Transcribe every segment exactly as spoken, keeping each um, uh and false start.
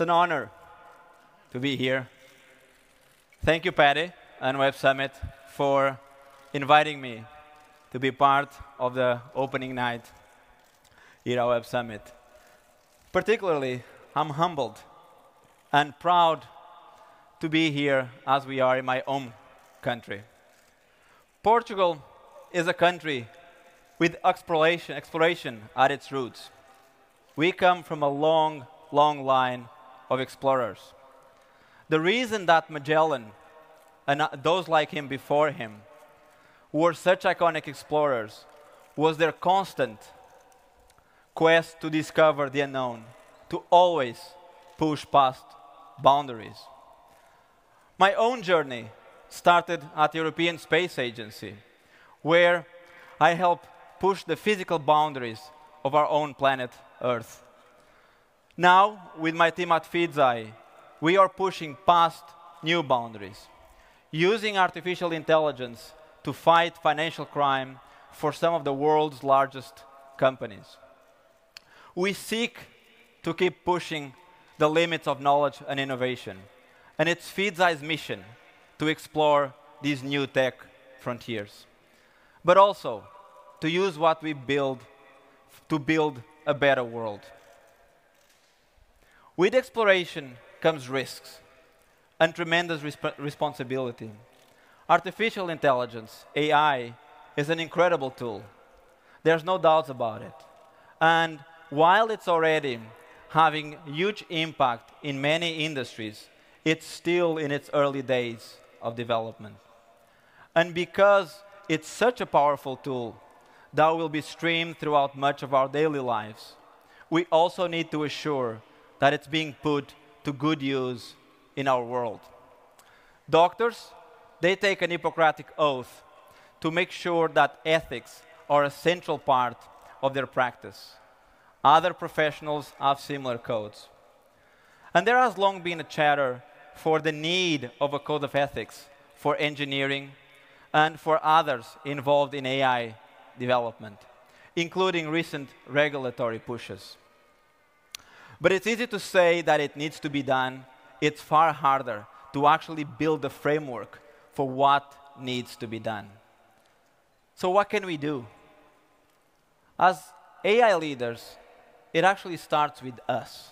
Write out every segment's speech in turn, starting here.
It's an honor to be here. Thank you, Paddy and Web Summit, for inviting me to be part of the opening night here at Web Summit. Particularly, I'm humbled and proud to be here as we are in my own country. Portugal is a country with exploration, exploration at its roots. We come from a long, long line of explorers. The reason that Magellan and those like him before him were such iconic explorers was their constant quest to discover the unknown, to always push past boundaries. My own journey started at the European Space Agency, where I helped push the physical boundaries of our own planet Earth. Now, with my team at Feedzai, we are pushing past new boundaries, using artificial intelligence to fight financial crime for some of the world's largest companies. We seek to keep pushing the limits of knowledge and innovation, and it's Feedzai's mission to explore these new tech frontiers, but also to use what we build to build a better world. With exploration comes risks and tremendous resp responsibility. Artificial intelligence, A I, is an incredible tool. There's no doubts about it. And while it's already having huge impact in many industries, it's still in its early days of development. And because it's such a powerful tool that will be streamed throughout much of our daily lives, we also need to assure that it's being put to good use in our world. Doctors, they take an Hippocratic oath to make sure that ethics are a central part of their practice. Other professionals have similar codes. And there has long been a chatter for the need of a code of ethics for engineering and for others involved in A I development, including recent regulatory pushes. But it's easy to say that it needs to be done. It's far harder to actually build the framework for what needs to be done. So what can we do? As A I leaders, it actually starts with us.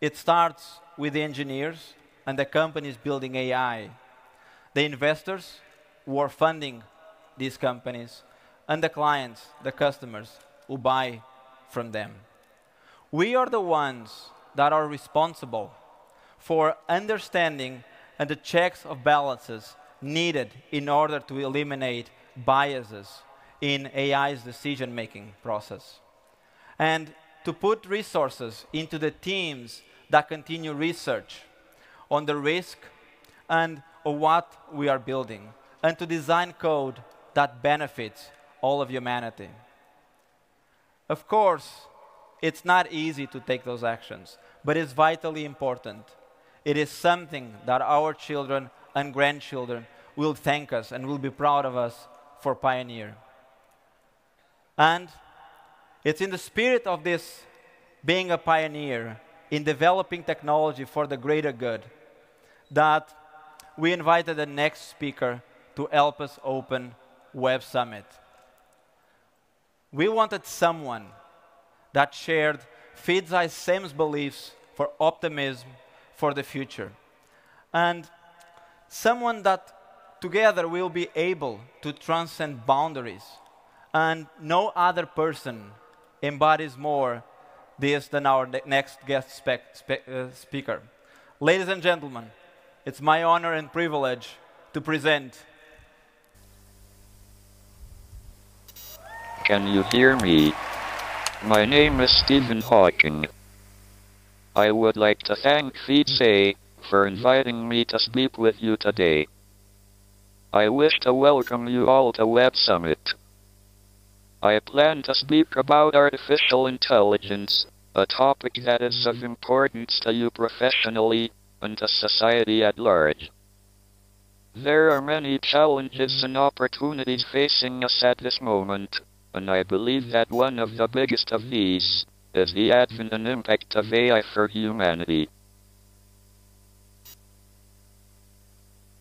It starts with the engineers and the companies building A I, the investors who are funding these companies, and the clients, the customers, who buy from them. We are the ones that are responsible for understanding and the checks of balances needed in order to eliminate biases in A I's decision-making process, and to put resources into the teams that continue research on the risk and what we are building, and to design code that benefits all of humanity. Of course, it's not easy to take those actions, but it's vitally important. It is something that our children and grandchildren will thank us and will be proud of us for pioneering. And it's in the spirit of this being a pioneer in developing technology for the greater good that we invited the next speaker to help us open Web Summit. We wanted someone that shared Feedzai's same beliefs for optimism for the future, and someone that together will be able to transcend boundaries. And no other person embodies more this than our next guest spec spe uh, speaker. Ladies and gentlemen, it's my honor and privilege to present. Can you hear me? My name is Stephen Hawking. I would like to thank Feedzai for inviting me to speak with you today. I wish to welcome you all to Web Summit. I plan to speak about artificial intelligence, a topic that is of importance to you professionally and to society at large. There are many challenges and opportunities facing us at this moment, and I believe that one of the biggest of these is the advent and impact of A I for humanity.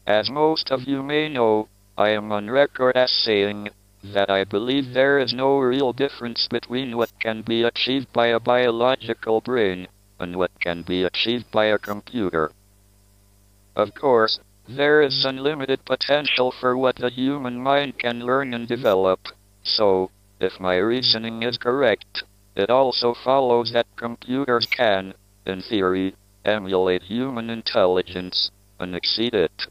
As most of you may know, I am on record as saying that I believe there is no real difference between what can be achieved by a biological brain and what can be achieved by a computer. Of course, there is unlimited potential for what the human mind can learn and develop, so, if my reasoning is correct, it also follows that computers can, in theory, emulate human intelligence and exceed it.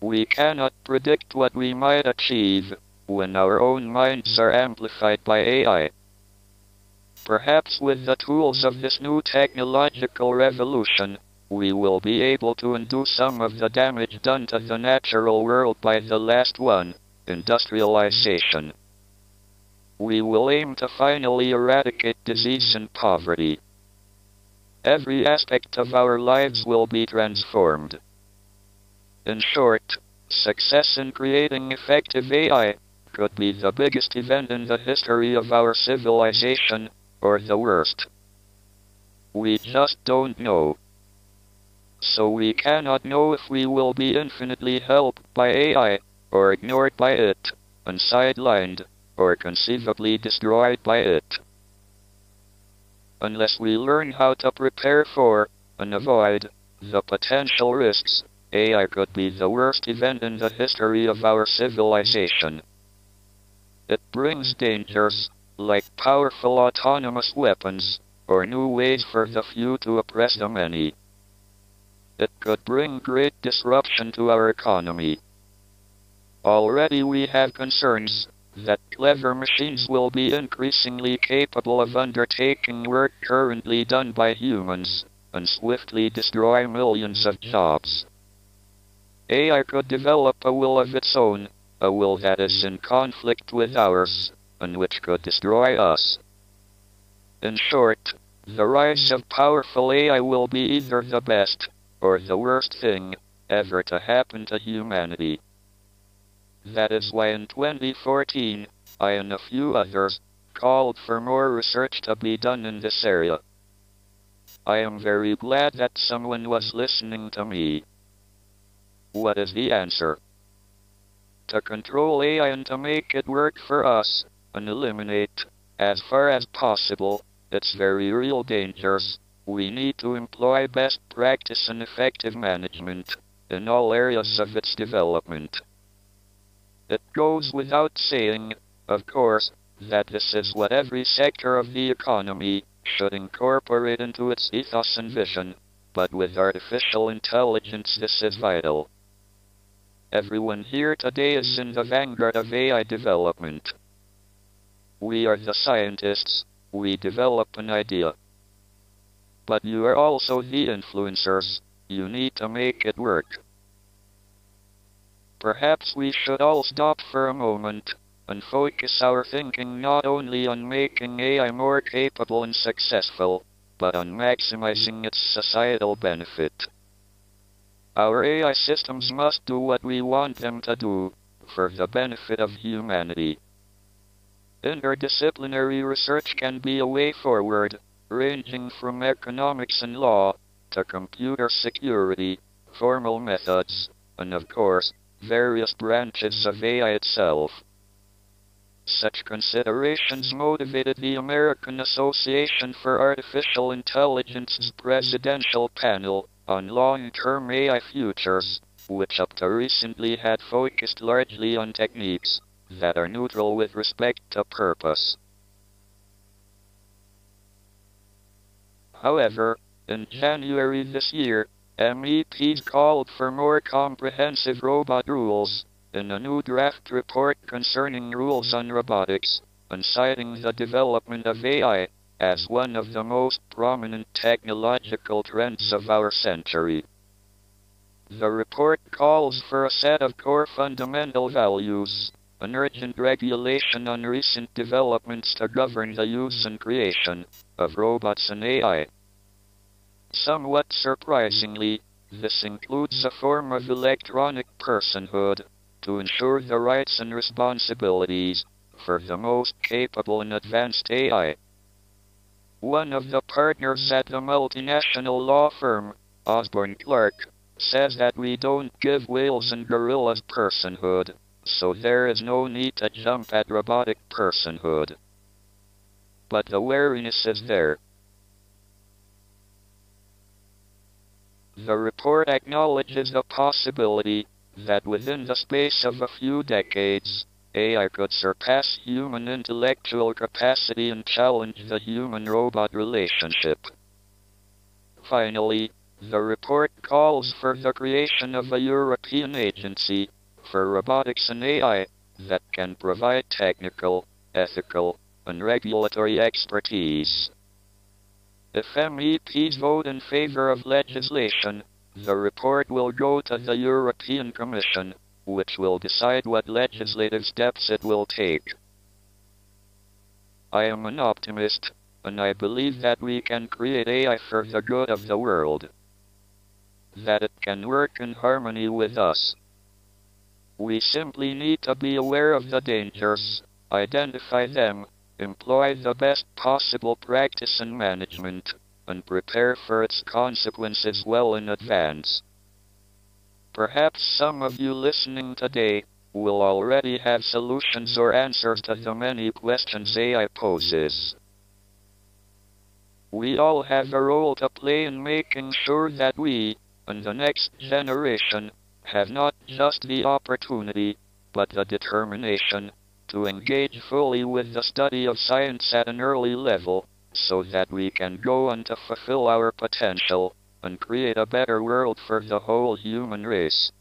We cannot predict what we might achieve when our own minds are amplified by A I. Perhaps with the tools of this new technological revolution, we will be able to undo some of the damage done to the natural world by the last one, industrialization. We will aim to finally eradicate disease and poverty. Every aspect of our lives will be transformed. In short, success in creating effective A I could be the biggest event in the history of our civilization, or the worst. We just don't know. So we cannot know if we will be infinitely helped by A I, or ignored by it, and sidelined, or conceivably destroyed by it. Unless we learn how to prepare for, and avoid, the potential risks, A I could be the worst event in the history of our civilization. It brings dangers, like powerful autonomous weapons, or new ways for the few to oppress the many. It could bring great disruption to our economy. Already we have concerns that clever machines will be increasingly capable of undertaking work currently done by humans, and swiftly destroy millions of jobs. A I could develop a will of its own, a will that is in conflict with ours, and which could destroy us. In short, the rise of powerful A I will be either the best, or the worst thing, ever to happen to humanity. That is why in twenty fourteen, I and a few others called for more research to be done in this area. I am very glad that someone was listening to me. What is the answer? To control A I and to make it work for us, and eliminate, as far as possible, its very real dangers, we need to employ best practice and effective management in all areas of its development. It goes without saying, of course, that this is what every sector of the economy should incorporate into its ethos and vision, but with artificial intelligence this is vital. Everyone here today is in the vanguard of A I development. We are the scientists, we develop an idea. But you are also the influencers, you need to make it work. Perhaps we should all stop for a moment and focus our thinking not only on making A I more capable and successful, but on maximizing its societal benefit. Our A I systems must do what we want them to do, for the benefit of humanity. Interdisciplinary research can be a way forward, ranging from economics and law, to computer security, formal methods, and of course, various branches of A I itself. Such considerations motivated the American Association for Artificial Intelligence's presidential panel on long-term A I futures, which up to recently had focused largely on techniques that are neutral with respect to purpose. However, in January this year, M E Ps called for more comprehensive robot rules in a new draft report concerning rules on robotics, and citing the development of A I as one of the most prominent technological trends of our century. The report calls for a set of core fundamental values, an urgent regulation on recent developments to govern the use and creation of robots and A I. Somewhat surprisingly, this includes a form of electronic personhood to ensure the rights and responsibilities for the most capable and advanced A I. One of the partners at the multinational law firm, Osborne Clark, says that we don't give whales and gorillas personhood, so there is no need to jump at robotic personhood. But the wariness is there. The report acknowledges the possibility that within the space of a few decades, A I could surpass human intellectual capacity and challenge the human-robot relationship. Finally, the report calls for the creation of a European agency for robotics and A I that can provide technical, ethical, and regulatory expertise. If M E Ps vote in favor of legislation, the report will go to the European Commission, which will decide what legislative steps it will take. I am an optimist, and I believe that we can create A I for the good of the world. That it can work in harmony with us. We simply need to be aware of the dangers, identify them, employ the best possible practice and management, and prepare for its consequences well in advance. Perhaps some of you listening today will already have solutions or answers to the many questions A I poses. We all have a role to play in making sure that we, and the next generation, have not just the opportunity, but the determination, to engage fully with the study of science at an early level, so that we can go on to fulfill our potential and create a better world for the whole human race.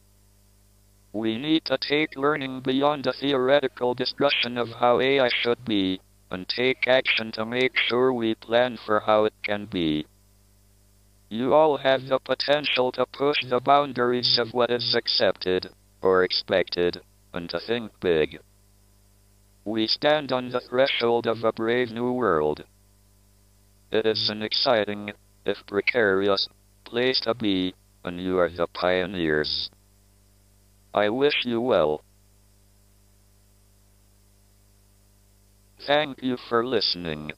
We need to take learning beyond a theoretical discussion of how A I should be, and take action to make sure we plan for how it can be. You all have the potential to push the boundaries of what is accepted, or expected, and to think big. We stand on the threshold of a brave new world. It is an exciting, if precarious, place to be, and you are the pioneers. I wish you well. Thank you for listening.